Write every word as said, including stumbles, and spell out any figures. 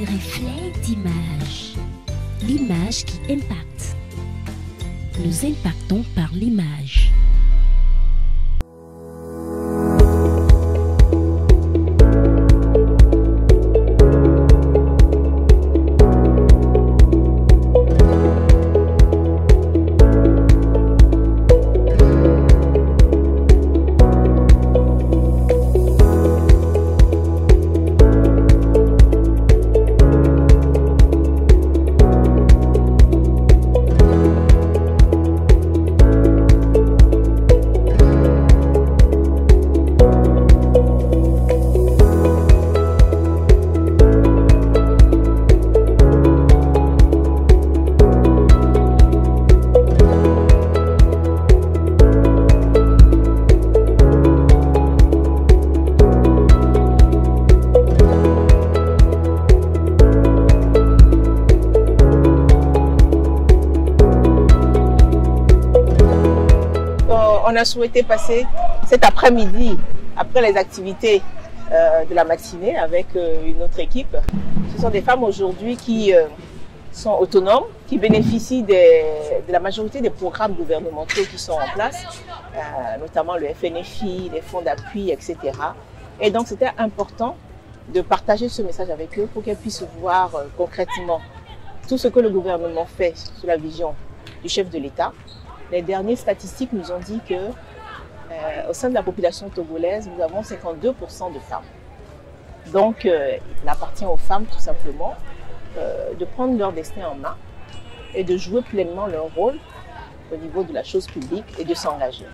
reflet d'image. L'image qui impacte. Nous impactons par l'image. On a souhaité passer cet après-midi, après les activités euh, de la matinée, avec euh, une autre équipe. Ce sont des femmes aujourd'hui qui euh, sont autonomes, qui bénéficient des, de la majorité des programmes gouvernementaux qui sont en place, euh, notamment le F N F I, les fonds d'appui, et cetera. Et donc c'était important de partager ce message avec eux pour qu'elles puissent voir euh, concrètement tout ce que le gouvernement fait sous la vision du chef de l'État. Les dernières statistiques nous ont dit que, euh, au sein de la population togolaise, nous avons cinquante-deux pour cent de femmes. Donc, euh, il appartient aux femmes, tout simplement, euh, de prendre leur destin en main et de jouer pleinement leur rôle au niveau de la chose publique et de s'engager.